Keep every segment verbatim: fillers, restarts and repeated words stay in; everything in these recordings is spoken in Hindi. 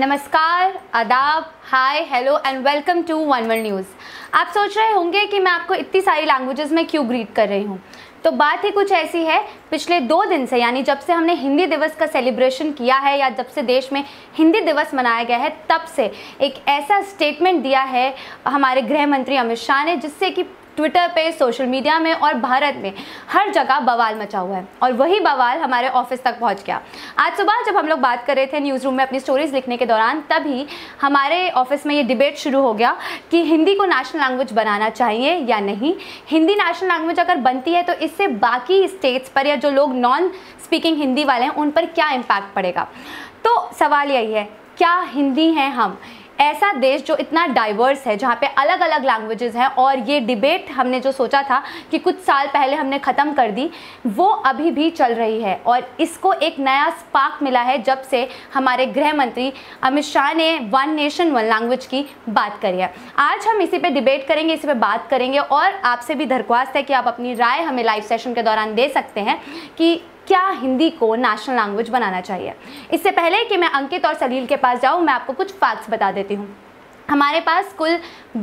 नमस्कार, आदाब, hi, hello and welcome to one world news. आप सोच रहे होंगे कि मैं आपको इतनी सारी लैंग्वेजेस में क्यों ग्रीट कर रही हूँ, तो बात ही कुछ ऐसी है। पिछले दो दिन से, यानी जब से हमने हिंदी दिवस का सेलिब्रेशन किया है या जब से देश में हिंदी दिवस मनाया गया है, तब से एक ऐसा स्टेटमेंट दिया है हमारे गृह मंत्री अमित शाह ने, जिससे कि ट्विटर पे, सोशल मीडिया में और भारत में हर जगह बवाल मचा हुआ है। और वही बवाल हमारे ऑफिस तक पहुंच गया। आज सुबह जब हम लोग बात कर रहे थे न्यूज़ रूम में अपनी स्टोरीज लिखने के दौरान, तभी हमारे ऑफिस में ये डिबेट शुरू हो गया कि हिंदी को नेशनल लैंग्वेज बनाना चाहिए या नहीं। हिंदी नेशनल लैंग्वेज अगर बनती है तो इससे बाकी स्टेट्स पर या जो लोग नॉन स्पीकिंग हिंदी वाले हैं उन पर क्या इम्पैक्ट पड़ेगा। तो सवाल यही है, क्या हिंदी हैं हम, ऐसा देश जो इतना डाइवर्स है, जहाँ पे अलग अलग लैंग्वेजेस हैं, और ये डिबेट हमने जो सोचा था कि कुछ साल पहले हमने ख़त्म कर दी, वो अभी भी चल रही है। और इसको एक नया स्पार्क मिला है जब से हमारे गृह मंत्री अमित शाह ने वन नेशन वन लैंग्वेज की बात करी है। आज हम इसी पे डिबेट करेंगे, इसी पे बात करेंगे, और आपसे भी दरख्वास्त है कि आप अपनी राय हमें लाइव सेशन के दौरान दे सकते हैं कि क्या हिंदी को नेशनल लैंग्वेज बनाना चाहिए। इससे पहले कि मैं अंकित और सलील के पास जाऊं, मैं आपको कुछ फैक्ट्स बता देती हूं। हमारे पास कुल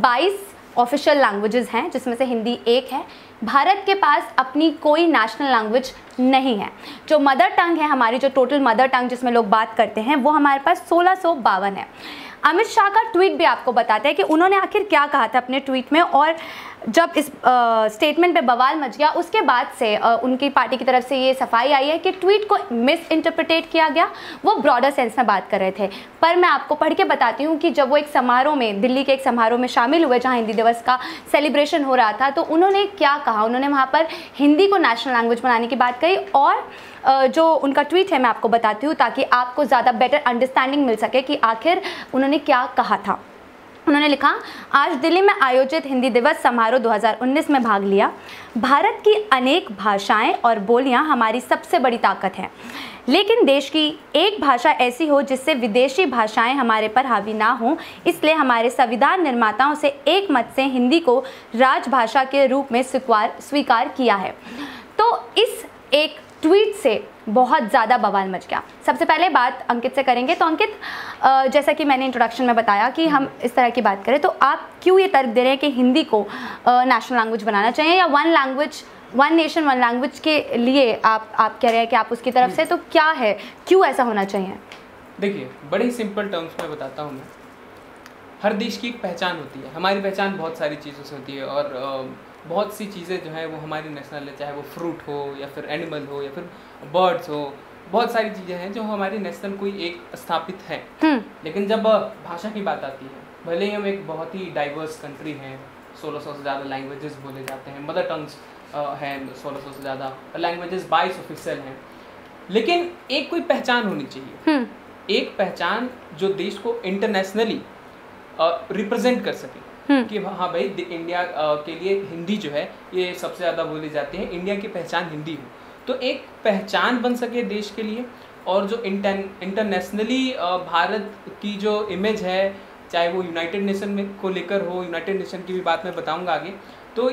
बाईस ऑफिशियल लैंग्वेजेस हैं, जिसमें से हिंदी एक है। भारत के पास अपनी कोई नेशनल लैंग्वेज नहीं है। जो मदर टंग है हमारी, जो टोटल मदर टंग जिसमें लोग बात करते हैं, वो हमारे पास सोलह सौ बावन है। अमित शाह का ट्वीट भी आपको बताते हैं कि उन्होंने आखिर क्या कहा था अपने ट्वीट में, और जब इस स्टेटमेंट पे बवाल मच गया उसके बाद से आ, उनकी पार्टी की तरफ से ये सफाई आई है कि ट्वीट को मिस इंटरप्रिटेट किया गया, वो ब्रॉडर सेंस में बात कर रहे थे। पर मैं आपको पढ़ के बताती हूँ कि जब वो एक समारोह में, दिल्ली के एक समारोह में शामिल हुए जहाँ हिंदी दिवस का सेलिब्रेशन हो रहा था, तो उन्होंने क्या कहा। उन्होंने वहाँ पर हिंदी को नेशनल लैंग्वेज बनाने की बात कही, और जो उनका ट्वीट है मैं आपको बताती हूँ ताकि आपको ज़्यादा बेटर अंडरस्टैंडिंग मिल सके कि आखिर उन्होंने क्या कहा था। उन्होंने लिखा, आज दिल्ली में आयोजित हिंदी दिवस समारोह दो हज़ार उन्नीस में भाग लिया। भारत की अनेक भाषाएं और बोलियां हमारी सबसे बड़ी ताकत हैं, लेकिन देश की एक भाषा ऐसी हो जिससे विदेशी भाषाएं हमारे पर हावी ना हों। इसलिए हमारे संविधान निर्माताओं से एक मत से हिंदी को राजभाषा के रूप में स्वीकार स्वीकार किया है। तो इस एक ट्वीट से बहुत ज़्यादा बवाल मच गया। सबसे पहले बात अंकित से करेंगे। तो अंकित, जैसा कि मैंने इंट्रोडक्शन में बताया कि हम इस तरह की बात करें, तो आप क्यों ये तर्क दे रहे हैं कि हिंदी को नेशनल लैंग्वेज बनाना चाहिए, या one language, one nation one language के लिए आप आप कह रहे हैं कि आप उसकी तरफ से, तो क्या है, क्यों ऐसा होना चाहिए? देखिए, बड़ी सिंपल टर्म्स में बताता हूँ मैं। हर देश की एक पहचान होती है। हमारी पहचान बहुत सारी चीज़ों से होती है, और बहुत सी चीज़ें जो हैं वो हमारी नेशनल है, चाहे वो फ्रूट हो या फिर एनिमल हो या फिर बर्ड्स हो। बहुत सारी चीज़ें हैं जो हमारी नेशनल कोई एक स्थापित है। लेकिन जब भाषा की बात आती है, भले ही हम एक बहुत ही डाइवर्स कंट्री हैं, सोलह सौ से ज़्यादा लैंग्वेजेस बोले जाते हैं, मदर टंग्स हैं सोलह सौ से ज़्यादा, लैंग्वेजेस बाईस ऑफिशियल हैं, लेकिन एक कोई पहचान होनी चाहिए, एक पहचान जो देश को इंटरनेशनली रिप्रेजेंट कर सके कि हाँ भाई, इंडिया के लिए हिंदी जो है ये सबसे ज़्यादा बोली जाती है, इंडिया की पहचान हिंदी हो। तो एक पहचान बन सके देश के लिए, और जो इंटर इंटरनेशनली भारत की जो इमेज है, चाहे वो यूनाइटेड नेशन में को लेकर हो, यूनाइटेड नेशन की भी बात मैं बताऊंगा आगे, तो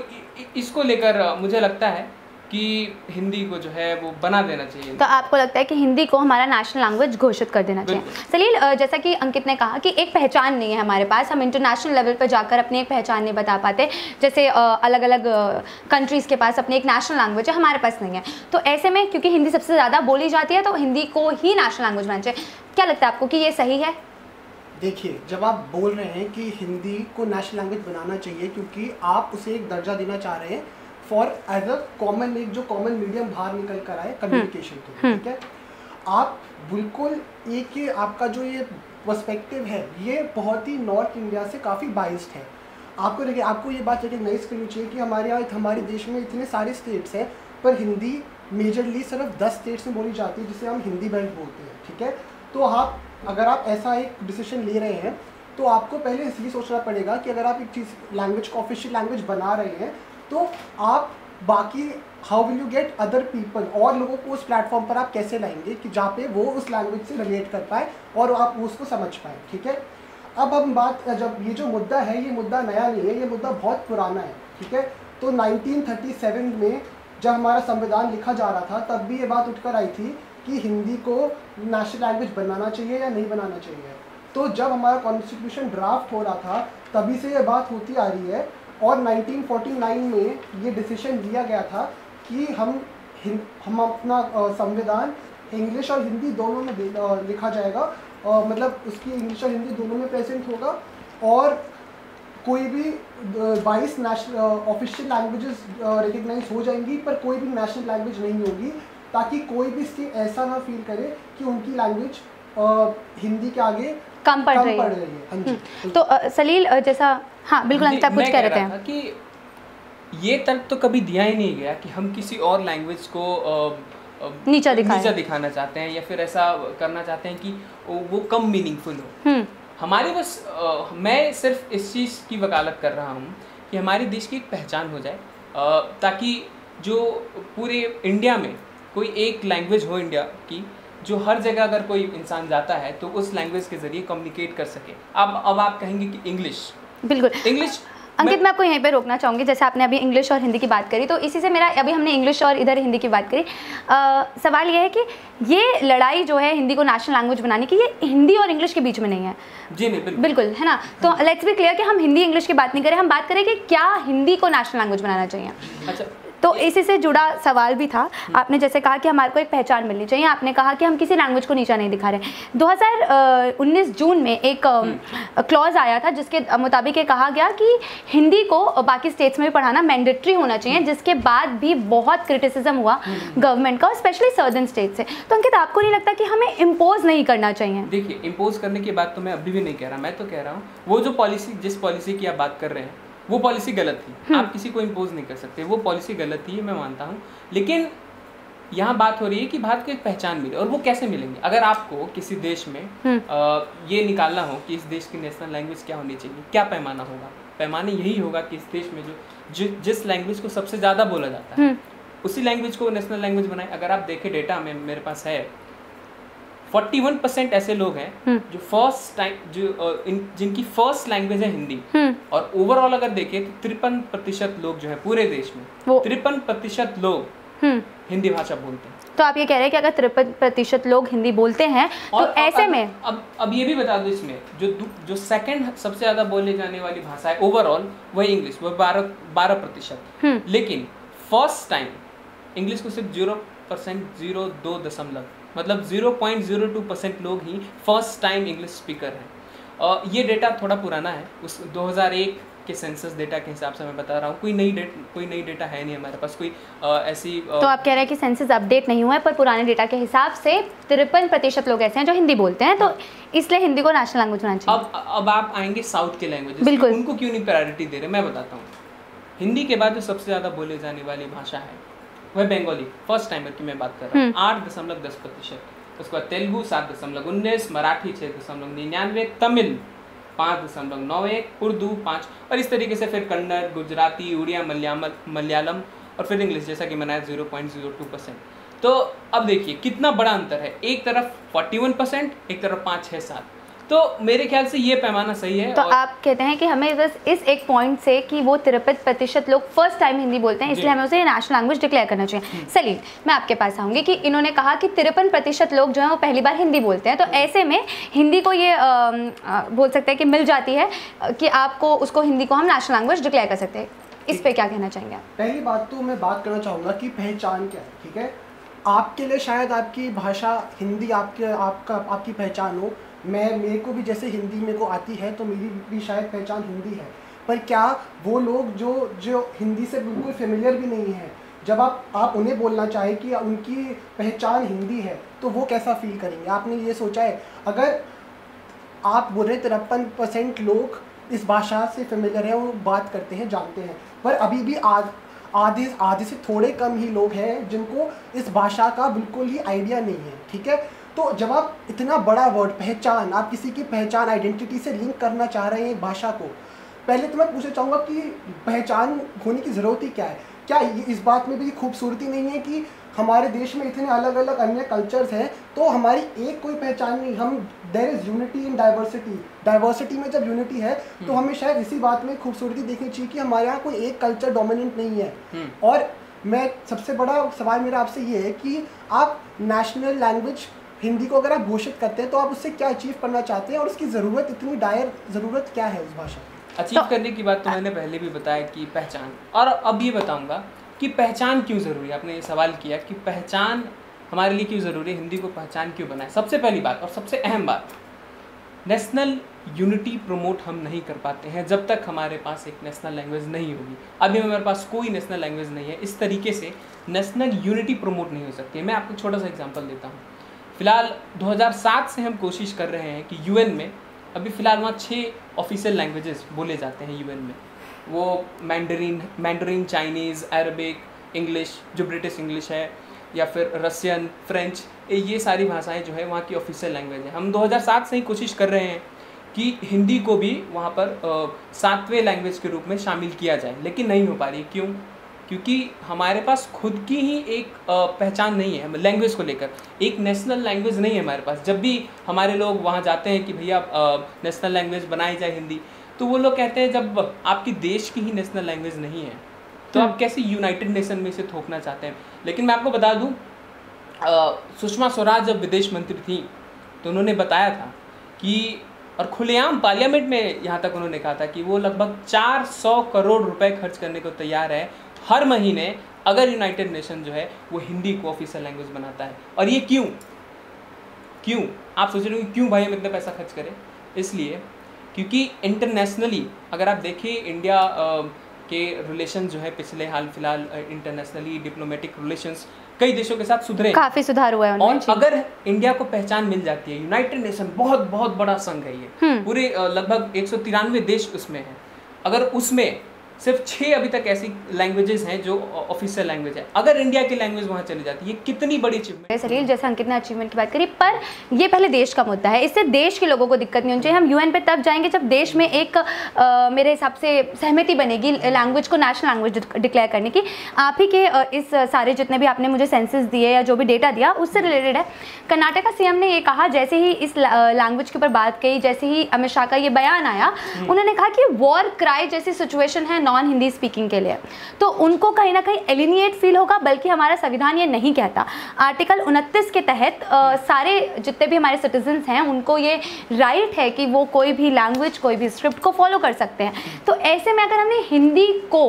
इसको लेकर मुझे लगता है कि हिंदी को जो है वो बना देना चाहिए। तो आपको लगता है कि हिंदी को हमारा नेशनल लैंग्वेज घोषित कर देना चाहिए। सलील, जैसा कि अंकित ने कहा कि एक पहचान नहीं है हमारे पास, हम इंटरनेशनल लेवल पर जाकर अपनी एक पहचान नहीं बता पाते। जैसे अलग अलग कंट्रीज़ के पास अपनी एक नेशनल लैंग्वेज है, हमारे पास नहीं है। तो ऐसे में क्योंकि हिंदी सबसे ज़्यादा बोली जाती है, तो हिंदी को ही नेशनल लैंग्वेज बनाना चाहिए। क्या लगता है आपको कि ये सही है? देखिए, जब आप बोल रहे हैं कि हिंदी को नेशनल लैंग्वेज बनाना चाहिए क्योंकि आप उसे एक दर्जा देना चाह रहे हैं फॉर एज अ कॉमन, एक जो कॉमन मीडियम बाहर निकल कर आए कम्युनिकेशन के, ठीक है। आप बिल्कुल एक ये आपका जो ये पर्सपेक्टिव है ये बहुत ही नॉर्थ इंडिया से काफ़ी बाइस्ड है। आपको देखिए, आपको ये बात रिकग्नाइज करनी चाहिए कि हमारे यहाँ, हमारे देश में इतने सारे स्टेट्स हैं, पर हिंदी मेजरली सिर्फ दस स्टेट्स में बोली जाती है, जिसे हम हिंदी बेल्ट बोलते हैं, ठीक है। तो आप, अगर आप ऐसा एक डिसीजन ले रहे हैं, तो आपको पहले ये सोचना पड़ेगा कि अगर आप एक चीज़ लैंग्वेज को ऑफिशियल लैंग्वेज बना रहे हैं, तो आप बाकी how will you get other people, और लोगों को उस प्लेटफॉर्म पर आप कैसे लाएंगे कि जहाँ पे वो उस लैंग्वेज से रिलेट कर पाए और आप उसको समझ पाए, ठीक है। अब हम बात, जब ये जो मुद्दा है, ये मुद्दा नया नहीं है, ये मुद्दा बहुत पुराना है, ठीक है। तो नाइनटीन थर्टी सेवन में जब हमारा संविधान लिखा जा रहा था, तब भी ये बात उठकर आई थी कि हिंदी को नेशनल लैंग्वेज बनाना चाहिए या नहीं बनाना चाहिए। तो जब हमारा कॉन्स्टिट्यूशन ड्राफ्ट हो रहा था तभी से ये बात होती आ रही है और नाइनटीन फोर्टी नाइन में ये डिसीजन लिया गया था कि हम हम अपना संविधान इंग्लिश और हिंदी दोनों में लिखा जाएगा, और मतलब उसकी इंग्लिश और हिंदी दोनों में प्रेजेंट होगा और कोई भी बाईस नेशनल ऑफिशियल लैंग्वेजेस रिकग्नाइज हो जाएंगी पर कोई भी नेशनल लैंग्वेज नहीं होगी, ताकि कोई भी इससे ऐसा ना फील करे कि उनकी लैंग्वेज हिंदी के आगे कम पड़ रही है। तो सलील जैसा हाँ बिल्कुल अंकिता कुछ कह रहे थे कि ये तर्क तो कभी दिया ही नहीं गया कि हम किसी और लैंग्वेज को नीचा दिखाना दिखाना चाहते हैं या फिर ऐसा करना चाहते हैं कि वो कम मीनिंगफुल हो। हमारे बस आ, मैं सिर्फ इस चीज़ की वकालत कर रहा हूँ कि हमारे देश की एक पहचान हो जाए, आ, ताकि जो पूरे इंडिया में कोई एक लैंग्वेज हो इंडिया की जो हर जगह अगर कोई इंसान जाता है तो उस लैंग्वेज के जरिए कम्युनिकेट कर सके। अब अब आप कहेंगे कि इंग्लिश बिल्कुल इंग्लिश अंकित मैं, मैं आपको यहीं पे रोकना चाहूँगी। जैसे आपने अभी इंग्लिश और हिंदी की बात करी तो इसी से मेरा अभी हमने इंग्लिश और इधर हिंदी की बात करी, आ, सवाल यह है कि ये लड़ाई जो है हिंदी को नेशनल लैंग्वेज बनाने की ये हिंदी और इंग्लिश के बीच में नहीं है। जी नहीं बिल्कुल, बिल्कुल है ना। तो लेट्स बी क्लियर कि हम हिंदी इंग्लिश की बात नहीं करें, हम बात करें कि क्या हिंदी को नेशनल लैंग्वेज बनाना चाहिए। अच्छा तो इसी से जुड़ा सवाल भी था। आपने जैसे कहा कि हमारे को एक पहचान मिलनी चाहिए, आपने कहा कि हम किसी लैंग्वेज को नीचा नहीं दिखा रहे। दो हज़ार उन्नीस जून में एक क्लॉज आया था जिसके मुताबिक ये कहा गया कि हिंदी को बाकी स्टेट्स में भी पढ़ाना मैंडेटरी होना चाहिए, जिसके बाद भी बहुत क्रिटिसिज्म हुआ गवर्नमेंट का और स्पेशली सर्दर्न स्टेट से। तो अंकित आपको नहीं लगता कि हमें इम्पोज नहीं करना चाहिए? देखिए इम्पोज करने की बात तो मैं अभी भी नहीं कह रहा, मैं तो कह रहा हूँ वो जो पॉलिसी जिस पॉलिसी की आप बात कर रहे हैं वो पॉलिसी गलत थी। आप किसी को इम्पोज नहीं कर सकते, वो पॉलिसी गलत थी मैं मानता हूँ, लेकिन यहाँ बात हो रही है कि भारत को एक पहचान मिले और वो कैसे मिलेंगे। अगर आपको किसी देश में आ, ये निकालना हो कि इस देश की नेशनल लैंग्वेज क्या होनी चाहिए, क्या पैमाना होगा, पैमाना यही होगा कि इस देश में जो जि, जिस लैंग्वेज को सबसे ज़्यादा बोला जाता है उसी लैंग्वेज को नेशनल लैंग्वेज बनाए। अगर आप देखें डेटा में मेरे पास है इकतालीस परसेंट ऐसे लोग हैं जो फर्स्ट टाइम जो इन, जिनकी फर्स्ट लैंग्वेज है हिंदी, और ओवरऑल अगर देखें तो तिरपन प्रतिशत लोग जो है पूरे देश में तिरपन प्रतिशत लोग हिंदी भाषा बोलते हैं। तो आप ये कह रहे हैं कि अगर तिरपन प्रतिशत लोग हिंदी बोलते हैं और तो ऐसे अब, में अब अब ये भी बता दो इसमें जो जो सेकंड सबसे ज्यादा बोले जाने वाली भाषा है ओवरऑल वही इंग्लिश, वह बारह बारह प्रतिशत लेकिन फर्स्ट टाइम इंग्लिश को सिर्फ जीरो परसेंट जीरो दो दशमलव मतलब zero point zero two percent लोग ही फर्स्ट टाइम इंग्लिश स्पीकर हैं। ये डेटा थोड़ा पुराना है, उस दो हज़ार एक के सेंसस डेटा के हिसाब से मैं बता रहा हूँ, कोई नई डेट कोई नई डेटा है नहीं हमारे पास कोई आ, ऐसी आ, तो आप कह रहे हैं कि सेंसस अपडेट नहीं हुआ है पर पुराने डेटा के हिसाब से तिरपन प्रतिशत लोग ऐसे हैं जो हिंदी बोलते हैं, तो इसलिए हिंदी को नेशनल लैंग्वेज बनाना चाहिए। अब अब आप आएंगे साउथ के लैंग्वेजेस, बिल्कुल उनको क्यों नहीं प्रायोरिटी दे रहे मैं बताता हूँ। हिंदी के बाद जो सबसे ज़्यादा बोले जाने वाली भाषा है वह बंगाली फर्स्ट टाइमर की मैं बात कर रहा हूँ आठ दशमलव दस प्रतिशत, उसके बाद तेलुगू सात दशमलव उन्नीस, मराठी छः दशमलव निन्यानवे, तमिल पाँच दशमलव नौ एक, उर्दू पाँच और इस तरीके से फिर कन्नड़, गुजराती, उड़िया, मलयालम और फिर इंग्लिश जैसा कि मैंने zero point zero two percent. तो अब देखिए कितना बड़ा अंतर है, एक तरफ इकतालीस परसेंट एक तरफ पाँच छः सात। तो मेरे ख्याल से ये पैमाना सही है। तो और... आप कहते हैं कि हमें बस इस एक पॉइंट से कि वो तिरपन प्रतिशत लोग फर्स्ट टाइम हिंदी बोलते हैं इसलिए हमें उसे नेशनल लैंग्वेज डिक्लेयर करना चाहिए। सलील मैं आपके पास आऊँगी कि इन्होंने कहा कि तिरपन प्रतिशत लोग जो हैं वो पहली बार हिंदी बोलते हैं, तो ऐसे में हिंदी को ये आ, आ, बोल सकते हैं कि मिल जाती है कि आपको उसको हिंदी को हम नेशनल लैंग्वेज डिक्लेयर कर सकते हैं। इस पर क्या कहना चाहेंगे आप? पहली बात तो मैं बात करना चाहूँगा कि पहचान क्या है। ठीक है, आपके लिए शायद आपकी भाषा हिंदी आपके आपका आपकी पहचान हो, मैं मेरे को भी जैसे हिंदी मेरे को आती है तो मेरी भी शायद पहचान हिंदी है, पर क्या वो लोग जो जो हिंदी से बिल्कुल फेमिलियर भी नहीं है जब आप आप उन्हें बोलना चाहें कि उनकी पहचान हिंदी है तो वो कैसा फील करेंगे? आपने ये सोचा है? अगर आप बोल रहे तिरपन परसेंट लोग इस भाषा से फेमिलियर है, वो बात करते हैं, जानते हैं, पर अभी भी आज आधे आधे से थोड़े कम ही लोग हैं जिनको इस भाषा का बिल्कुल ही आइडिया नहीं है। ठीक है, तो जब आप इतना बड़ा वर्ड पहचान, आप किसी की पहचान आइडेंटिटी से लिंक करना चाह रहे हैं भाषा को, पहले तो मैं पूछना चाहूँगा कि पहचान होने की ज़रूरत ही क्या है? क्या इस बात में भी खूबसूरती नहीं है कि हमारे देश में इतने अलग अलग अन्य कल्चर्स हैं तो हमारी एक कोई पहचान नहीं? हम there is unity in diversity, diversity में जब यूनिटी है तो हमें शायद इसी बात में खूबसूरती देखनी चाहिए कि हमारे यहाँ कोई एक कल्चर डोमिनेंट नहीं है। और मैं सबसे बड़ा सवाल मेरा आपसे ये है कि आप नेशनल लैंग्वेज हिंदी को अगर आप घोषित करते हैं तो आप उससे क्या अचीव करना चाहते हैं और उसकी ज़रूरत इतनी डायर ज़रूरत क्या है उस भाषा की अचीव तो, करने की बात तो मैंने पहले भी बताया कि पहचान, और अब ये बताऊँगा कि पहचान क्यों ज़रूरी है। आपने ये सवाल किया कि पहचान हमारे लिए क्यों ज़रूरी है, हिंदी को पहचान क्यों बनाए। सबसे पहली बात और सबसे अहम बात, नेशनल यूनिटी प्रमोट हम नहीं कर पाते हैं जब तक हमारे पास एक नेशनल लैंग्वेज नहीं होगी। अभी हमारे पास कोई नेशनल लैंग्वेज नहीं है, इस तरीके से नेशनल यूनिटी प्रमोट नहीं हो सकती है। मैं आपको छोटा सा एग्जांपल देता हूँ। फ़िलहाल दो हज़ार सात से हम कोशिश कर रहे हैं कि यूएन में, अभी फ़िलहाल वहाँ छः ऑफिशियल लैंग्वेजेस बोले जाते हैं यूएन में, वो Mandarin Mandarin Chinese, Arabic, English जो ब्रिटिश इंग्लिश है, या फिर रसियन, फ्रेंच, ये सारी भाषाएं जो है वहाँ की ऑफिशियल लैंग्वेज है। हम दो हज़ार सात से ही कोशिश कर रहे हैं कि हिंदी को भी वहाँ पर सातवें लैंग्वेज के रूप में शामिल किया जाए, लेकिन नहीं हो पा रही। क्यों? क्योंकि हमारे पास खुद की ही एक आ, पहचान नहीं है लैंग्वेज को लेकर, एक नेशनल लैंग्वेज नहीं है हमारे पास। जब भी हमारे लोग वहाँ जाते हैं कि भैया नेशनल लैंग्वेज बनाई जाए हिंदी, तो वो लोग कहते हैं जब आपकी देश की ही नेशनल लैंग्वेज नहीं है तो आप कैसे यूनाइटेड नेशन में इसे थोपना चाहते हैं। लेकिन मैं आपको बता दूं, सुषमा स्वराज जब विदेश मंत्री थी तो उन्होंने बताया था कि, और खुलेआम पार्लियामेंट में यहाँ तक उन्होंने कहा था कि वो लगभग चार सौ करोड़ रुपए खर्च करने को तैयार है हर महीने अगर यूनाइटेड नेशन जो है वो हिंदी को ऑफिशियल लैंग्वेज बनाता है। और ये क्यों क्यों आप सोच रहे हो क्यों भाई हम इतना पैसा खर्च करें? इसलिए क्योंकि इंटरनेशनली अगर आप देखिए इंडिया आ, के रिलेशन जो है पिछले हाल फिलहाल इंटरनेशनली डिप्लोमेटिक रिलेशंस कई देशों के साथ सुधरे, काफी सुधार हुआ है। और अगर इंडिया को पहचान मिल जाती है, यूनाइटेड नेशन बहुत बहुत बड़ा संघ है ये, पूरे लगभग एक सौ तिरानवे देश उसमें हैं, अगर उसमें सिर्फ छः अभी तक ऐसी लैंग्वेजेस हैं जो ऑफिशियल लैंग्वेज है, अगर इंडिया की लैंग्वेज वहाँ चली जाती है, ये कितनी बड़ी अचीवमेंट। सलील, जैसे अंकित ने अचीवमेंट की बात करी, पर ये पहले देश का मुद्दा है, इससे देश के लोगों को दिक्कत नहीं होनी चाहिए। हम यूएन पे तब जाएंगे जब देश में एक आ, मेरे हिसाब से सहमति बनेगी लैंग्वेज को नेशनल लैंग्वेज डिक्लेयर करने की। आप ही के इस सारे जितने भी आपने मुझे सेंसेस दिए या जो भी डेटा दिया उससे रिलेटेड है। कर्नाटक का सीएम ने ये कहा, जैसे ही इस लैंग्वेज के ऊपर बात कही, जैसे ही अमित शाह का ये बयान आया, उन्होंने कहा कि वॉर क्राई जैसी सिचुएशन है नॉन हिंदी स्पीकिंग के लिए, तो उनको कहीं ना कहीं एलिनिएट फील होगा। बल्कि हमारा संविधान ये नहीं कहता, आर्टिकल उनतीस के तहत आ, सारे जितने भी हमारे सिटीजन्स हैं उनको ये राइट है कि वो कोई भी लैंग्वेज, कोई भी स्क्रिप्ट को फॉलो कर सकते हैं। तो ऐसे में अगर हमने हिंदी को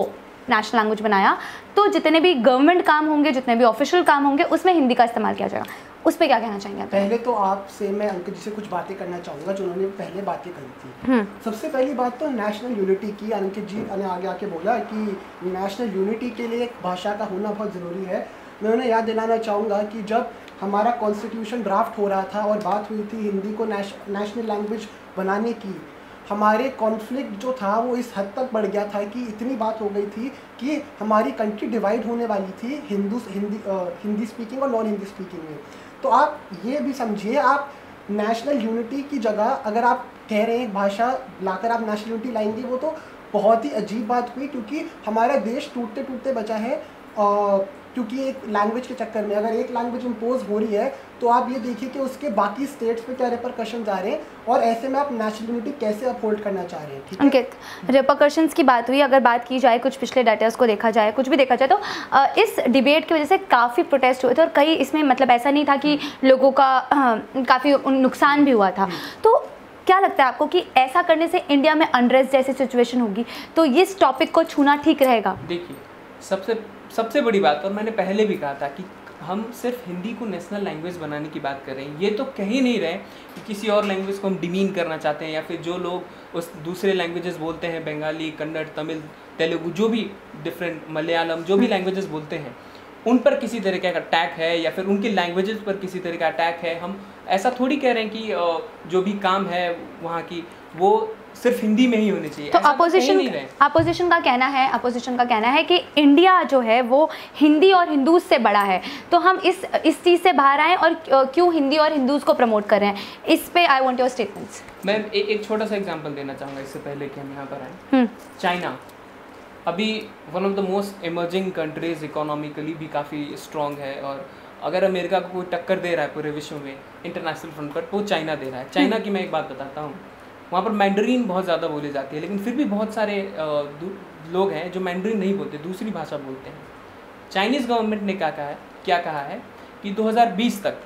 नेशनल लैंग्वेज बनाया तो जितने भी गवर्नमेंट काम होंगे, जितने भी ऑफिशियल काम होंगे, उसमें हिंदी का इस्तेमाल किया जाएगा। उस पर क्या कहना चाहेंगे आप? पहले तो आपसे मैं अंकित जी से कुछ बातें करना चाहूँगा जो उन्होंने पहले बातें करी थी। सबसे पहली बात तो नेशनल यूनिटी की, अंकित जी ने आगे आके बोला कि नेशनल यूनिटी के लिए एक भाषा का होना बहुत ज़रूरी है। मैं उन्हें याद दिलाना चाहूँगा कि जब हमारा कॉन्स्टिट्यूशन ड्राफ्ट हो रहा था और बात हुई थी हिंदी को नेशनल लैंग्वेज बनाने की, हमारे कॉन्फ्लिक्ट जो था वो इस हद तक बढ़ गया था कि इतनी बात हो गई थी कि हमारी कंट्री डिवाइड होने वाली थी हिंदू हिंदी हिंदी स्पीकिंग और नॉन हिंदी स्पीकिंग में। तो आप ये भी समझिए, आप नेशनल यूनिटी की जगह अगर आप कह रहे हैं एक भाषा लाकर आप नेशनल यूनिटी लाएंगे, वो तो बहुत ही अजीब बात हुई, क्योंकि हमारा देश टूटते टूटते बचा है। और क्योंकि एक लैंग्वेज के चक्कर में अगर एक लैंग्वेज इम्पोज हो रही है तो आप ये देखिए कि उसके बाकी स्टेट्स पे क्या रिपरकशन आ रहे हैं और ऐसे में आप नेशनल यूनिटी कैसे अपहोल्ड करना चाह रहे हैं। ठीक है, अंकित, रिपरकशंस की बात हुई, अगर बात की जाए कुछ पिछले डाटास को देखा जाए, कुछ भी देखा जाए, तो इस डिबेट की वजह से काफ़ी प्रोटेस्ट हुए थे और कई इसमें मतलब ऐसा नहीं था कि लोगों का काफ़ी नुकसान भी हुआ था। तो क्या लगता है आपको कि ऐसा करने से इंडिया में अनरेस्ट जैसी सिचुएशन होगी, तो इस टॉपिक को छूना ठीक रहेगा? देखिए, सबसे सबसे बड़ी बात, और मैंने पहले भी कहा था कि हम सिर्फ हिंदी को नेशनल लैंग्वेज बनाने की बात कर रहे हैं, ये तो कहीं नहीं रहे कि किसी और लैंग्वेज को हम डिमीन करना चाहते हैं, या फिर जो लोग उस दूसरे लैंग्वेजेस बोलते हैं, बंगाली, कन्नड़, तमिल, तेलुगु, जो भी डिफरेंट, मलयालम, जो भी लैंग्वेजेस बोलते हैं, उन पर किसी तरीके का अटैक है या फिर उनके लैंग्वेजेस पर किसी तरह का अटैक है। हम ऐसा थोड़ी कह रहे हैं कि जो भी काम है वहाँ की वो सिर्फ हिंदी में ही होनी चाहिए। तो अपोजिशन अपोजिशन का कहना है अपोजिशन का कहना है कि इंडिया जो है वो हिंदी और हिंदूज से बड़ा है, तो हम इस इस चीज़ से बाहर आएँ और क्यों हिंदी और हिंदूज को प्रमोट कर रहे हैं, इस पे आई वांट योर स्टेटमेंट्स। मैं ए, एक छोटा सा एग्जांपल देना चाहूँगा इससे पहले कि हम यहाँ पर आएँ। चाइना अभी one of the most emerging countries, economically भी काफ़ी स्ट्रॉन्ग है, और अगर अमेरिका को कोई टक्कर दे रहा है पूरे विश्व में इंटरनेशनल फ्रंट पर, वो चाइना दे रहा है। चाइना की मैं एक बात बताता हूँ, वहाँ पर मैंडरीन बहुत ज़्यादा बोली जाती है, लेकिन फिर भी बहुत सारे लोग हैं जो मैंडरीन नहीं बोलते, दूसरी भाषा बोलते हैं। चाइनीज़ गवर्नमेंट ने क्या कहा है क्या कहा है कि दो हज़ार बीस तक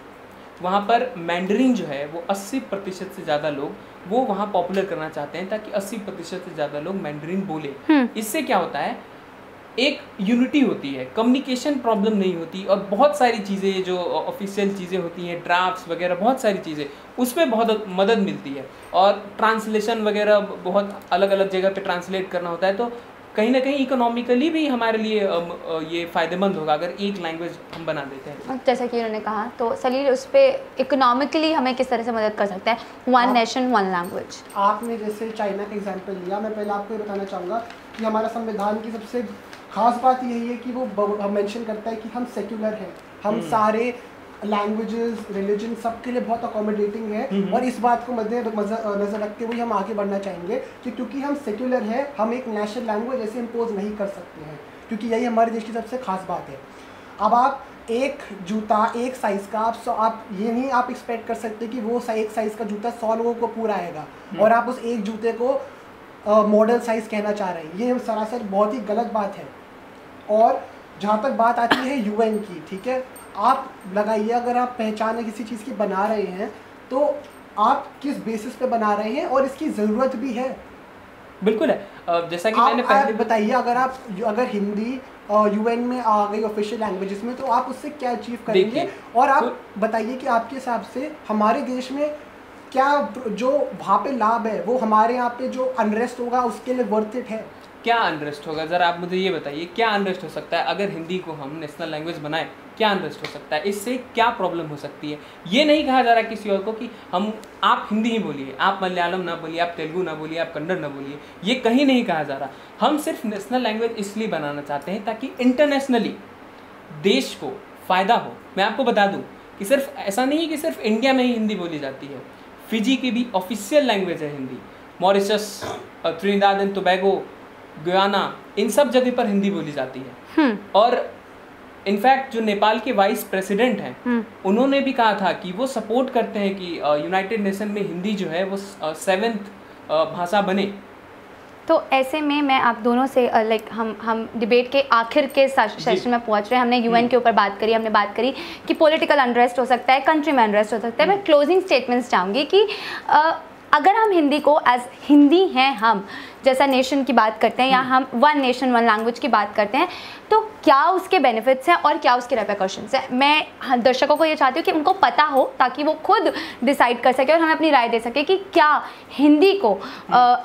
वहाँ पर मैंडरिन जो है वो अस्सी प्रतिशत से ज़्यादा लोग वो वहाँ पॉपुलर करना चाहते हैं ताकि अस्सी प्रतिशत से ज़्यादा लोग मैंडरिन बोले। इससे क्या होता है, एक यूनिटी होती है, कम्युनिकेशन प्रॉब्लम नहीं होती और बहुत सारी चीज़ें जो ऑफिशियल चीज़ें होती हैं, ड्राफ्ट्स वगैरह बहुत सारी चीज़ें, उसमें बहुत मदद मिलती है। और ट्रांसलेशन वगैरह बहुत अलग अलग जगह पे ट्रांसलेट करना होता है, तो कहीं ना कहीं इकोनॉमिकली भी हमारे लिए ये फ़ायदेमंद होगा अगर एक लैंग्वेज हम बना देते हैं। जैसा कि उन्होंने कहा, तो सलील उस पर इकोनॉमिकली हमें किस तरह से मदद कर सकता है वन नेशन वन लैंग्वेज? आपने जैसे चाइना का एग्जाम्पल लिया, मैं पहले आपको ये बताना चाहूँगा कि हमारा संविधान की सबसे खास बात यही है कि वो मेंशन करता है कि हम सेक्युलर हैं, हम सारे लैंग्वेजेस, रिलीजन सबके लिए बहुत अकोमोडेटिंग है और इस बात को मध्य नज़र रखते हुए हम आगे बढ़ना चाहेंगे कि क्योंकि हम सेक्युलर हैं, हम एक नेशनल लैंग्वेज ऐसे इम्पोज नहीं कर सकते हैं, क्योंकि यही हमारे देश की सबसे खास बात है। अब आप एक जूता एक साइज़ का आप सौ आप ये नहीं आप एक्सपेक्ट कर सकते कि वो एक साइज़ का जूता सौ लोगों को पूरा आएगा और आप उस एक जूते को मॉडल साइज़ कहना चाह रहे हैं, ये सरासर बहुत ही गलत बात है। और जहाँ तक बात आती है यूएन की, ठीक है, आप लगाइए अगर आप पहचान किसी चीज़ की बना रहे हैं तो आप किस बेसिस पे बना रहे हैं और इसकी ज़रूरत भी है। बिल्कुल है, जैसा कि मैंने पहले बताइए, अगर आप अगर हिंदी यूएन में आ गई ऑफिशियल लैंग्वेजेस में तो आप उससे क्या अचीव करेंगे और आप बताइए कि आपके हिसाब से हमारे देश में क्या जो वहाँ पे लाभ है वो हमारे यहाँ पे जो अनरेस्ट होगा उसके लिए वर्थ इट है। क्या अनरेस्ट होगा ज़रा आप मुझे ये बताइए, क्या अनरेस्ट हो सकता है अगर हिंदी को हम नेशनल लैंग्वेज बनाएं? क्या अनरेस्ट हो सकता है, इससे क्या प्रॉब्लम हो सकती है? ये नहीं कहा जा रहा किसी और को कि हम आप हिंदी ही बोलिए, आप मलयालम ना बोलिए, आप तेलुगू ना बोलिए, आप कन्नड़ ना बोलिए, ये कहीं नहीं कहा जा रहा। हम सिर्फ नेशनल लैंग्वेज इसलिए बनाना चाहते हैं ताकि इंटरनेशनली देश को फ़ायदा हो। मैं आपको बता दूँ कि सिर्फ ऐसा नहीं है कि सिर्फ इंडिया में ही हिंदी बोली जाती है, फिजी की भी ऑफिशियल लैंग्वेज है Hindi, Mauritius, Trinidad and Tobago, Guyana, इन सब जगह पर हिंदी बोली जाती है। और इनफैक्ट जो नेपाल के वाइस प्रेसिडेंट हैं उन्होंने भी कहा था कि वो सपोर्ट करते हैं कि यूनाइटेड नेशन में हिंदी जो है वो सेवेंथ भाषा बने। तो ऐसे में मैं आप दोनों से लाइक हम हम डिबेट के आखिर के सेशन में पहुंच रहे हैं। हमने यूएन के ऊपर बात करी, हमने बात करी कि पॉलिटिकल अनरेस्ट हो सकता है, कंट्री में अनरेस्ट हो सकता है। मैं क्लोजिंग स्टेटमेंट्स चाहूँगी कि आ, अगर हम हिंदी को एज हिंदी हैं हम जैसा नेशन की बात करते हैं या हम वन नेशन वन लैंग्वेज की बात करते हैं तो क्या उसके बेनिफिट्स हैं और क्या उसके रेपरकशंस हैं? मैं दर्शकों को ये चाहती हूँ कि उनको पता हो ताकि वो खुद डिसाइड कर सके और हमें अपनी राय दे सके कि क्या हिंदी को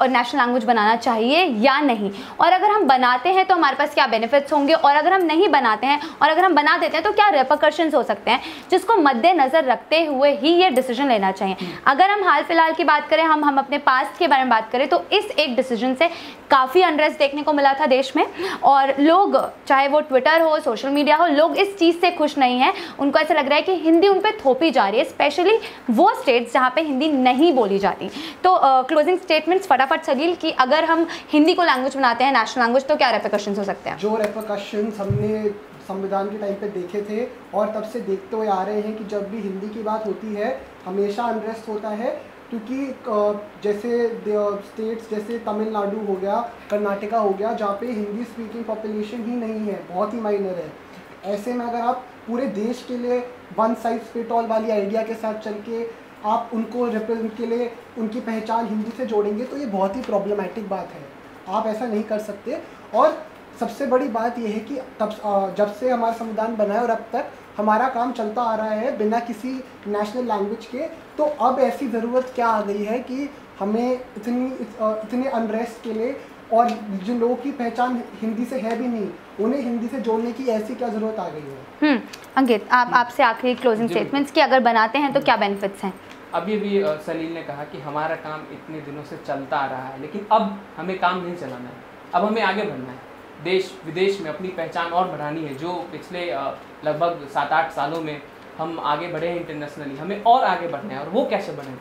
नेशनल लैंग्वेज बनाना चाहिए या नहीं, और अगर हम बनाते हैं तो हमारे पास क्या बेनिफिट्स होंगे, और अगर हम नहीं बनाते हैं और अगर हम बना देते हैं तो क्या रेपरकशंस हो सकते हैं, जिसको मद्देनज़र रखते हुए ही ये डिसीजन लेना चाहिए। अगर हम हाल फिलहाल की बात करें, हम हम अपने पास्ट के बारे में बात करें तो इस एक डिसीजन से काफ़ी अनरेस्ट देखने को मिला था देश में और लोग, चाहे वो ट्विटर हो, सोशल मीडिया हो, लोग इस चीज़ से खुश नहीं हैं। उनको ऐसा लग रहा है कि हिंदी उन पर थोपी जा रही है, स्पेशली वो स्टेट्स जहाँ पे हिंदी नहीं बोली जाती। तो क्लोजिंग स्टेटमेंट्स फटाफट सलील कि अगर हम हिंदी को लैंग्वेज बनाते हैं नेशनल लैंग्वेज तो क्या रेपरकशंस हो सकते हैं? जो रेपरकशंस हमने संविधान के टाइम पे देखे थे और तब से देखते हुए आ रहे हैं कि जब भी हिंदी की बात होती है हमेशा अनरेस्ट होता है, क्योंकि जैसे स्टेट्स जैसे तमिलनाडु हो गया, कर्नाटका हो गया, जहाँ पे हिंदी स्पीकिंग पॉपुलेशन ही नहीं है, बहुत ही माइनर है। ऐसे में अगर आप पूरे देश के लिए वन साइज फिट ऑल वाली आइडिया के साथ चल के आप उनको रिप्रेजेंट के लिए उनकी पहचान हिंदी से जोड़ेंगे तो ये बहुत ही प्रॉब्लमेटिक बात है, आप ऐसा नहीं कर सकते। और सबसे बड़ी बात यह है कि तब जब से हमारा संविधान बना है और अब तक हमारा काम चलता आ रहा है बिना किसी नेशनल लैंग्वेज के, तो अब ऐसी ज़रूरत क्या आ गई है कि हमें इतनी इतने अनरेस्ट के लिए, और जिन लोगों की पहचान हिंदी से है भी नहीं उन्हें हिंदी से जोड़ने की ऐसी क्या ज़रूरत आ गई है? अंकित, आप आपसे आखिरी क्लोजिंग स्टेटमेंट्स कि अगर बनाते हैं तो क्या बेनिफिट्स हैं? अभी अभी सलील ने कहा कि हमारा काम इतने दिनों से चलता आ रहा है, लेकिन अब हमें काम नहीं चलाना है, अब हमें आगे बढ़ना है, देश विदेश में अपनी पहचान और बढ़ानी है। जो पिछले लगभग सात आठ सालों में हम आगे बढ़े हैं इंटरनेशनली, हमें और आगे बढ़ना है। और वो कैसे बढ़ें?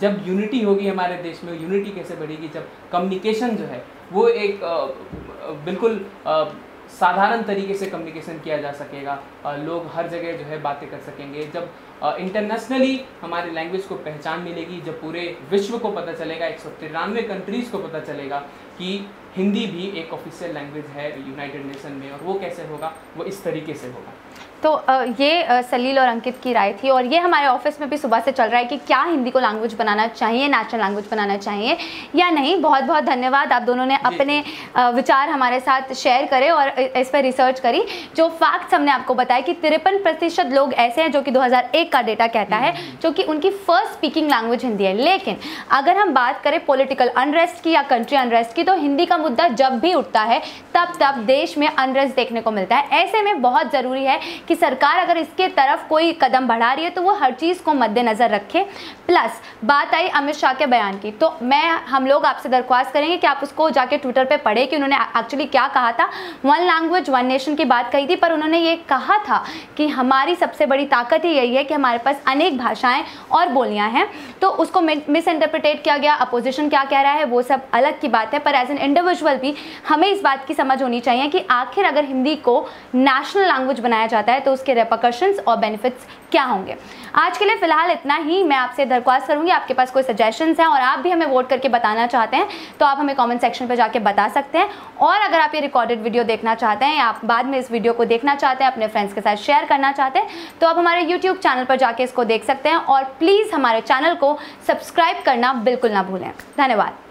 जब यूनिटी होगी हमारे देश में, यूनिटी कैसे बढ़ेगी? जब कम्युनिकेशन जो है वो एक बिल्कुल साधारण तरीके से कम्युनिकेशन किया जा सकेगा, लोग हर जगह जो है बातें कर सकेंगे, जब इंटरनेशनली हमारे लैंग्वेज को पहचान मिलेगी, जब पूरे विश्व को पता चलेगा, एक सौ तिरानवे कंट्रीज़ को पता चलेगा कि हिंदी भी एक ऑफिशियल लैंग्वेज है यूनाइटेड नेशन में, और वो कैसे होगा? वो इस तरीके से होगा। तो ये सलील और अंकित की राय थी और ये हमारे ऑफिस में भी सुबह से चल रहा है कि क्या हिंदी को लैंग्वेज बनाना चाहिए, नेशनल लैंग्वेज बनाना चाहिए या नहीं। बहुत बहुत धन्यवाद, आप दोनों ने अपने विचार हमारे साथ शेयर करे और इस पर रिसर्च करी। जो फैक्ट्स हमने आपको बताया कि तिरपन प्रतिशत लोग ऐसे हैं जो कि दो हज़ार एक का डेटा कहता है जो कि उनकी फर्स्ट स्पीकिंग लैंग्वेज हिंदी है। लेकिन अगर हम बात करें पॉलिटिकल अनरेस्ट की या कंट्री अनरेस्ट की, तो हिंदी का मुद्दा जब भी उठता है तब तब देश में अनरेस्ट देखने को मिलता है। ऐसे में बहुत ज़रूरी है कि सरकार अगर इसके तरफ कोई कदम बढ़ा रही है तो वो हर चीज़ को मद्देनज़र रखे। प्लस बात आई अमित शाह के बयान की, तो मैं हम लोग आपसे दरख्वास्त करेंगे कि आप उसको जाके ट्विटर पे पढ़े कि उन्होंने एक्चुअली क्या कहा था। वन लैंग्वेज वन नेशन की बात कही थी, पर उन्होंने ये कहा था कि हमारी सबसे बड़ी ताकत ही यही है कि हमारे पास अनेक भाषाएं और बोलियां हैं। तो उसको मिसइंटरप्रिटेट किया गया, अपोजिशन क्या कह रहा है वो सब अलग की बात है, पर एज एन इंडिविजुअल भी हमें इस बात की समझ होनी चाहिए कि आखिर अगर हिंदी को नेशनल लैंग्वेज बनाया जाता है तो उसके रेपरकशंस और बेनिफिट्स क्या होंगे। आज के लिए फिलहाल इतना ही। मैं आपसे दरख्वास्त करूंगी, आपके पास कोई सजेशंस हैं और आप भी हमें वोट करके बताना चाहते हैं तो आप हमें कमेंट सेक्शन पर जाके बता सकते हैं। और अगर आप ये रिकॉर्डेड वीडियो देखना चाहते हैं या आप बाद में इस वीडियो को देखना चाहते हैं, अपने फ्रेंड्स के साथ शेयर करना चाहते हैं, तो आप हमारे यूट्यूब चैनल पर जाके इसको देख सकते हैं। और प्लीज़ हमारे चैनल को सब्सक्राइब करना बिल्कुल ना भूलें। धन्यवाद।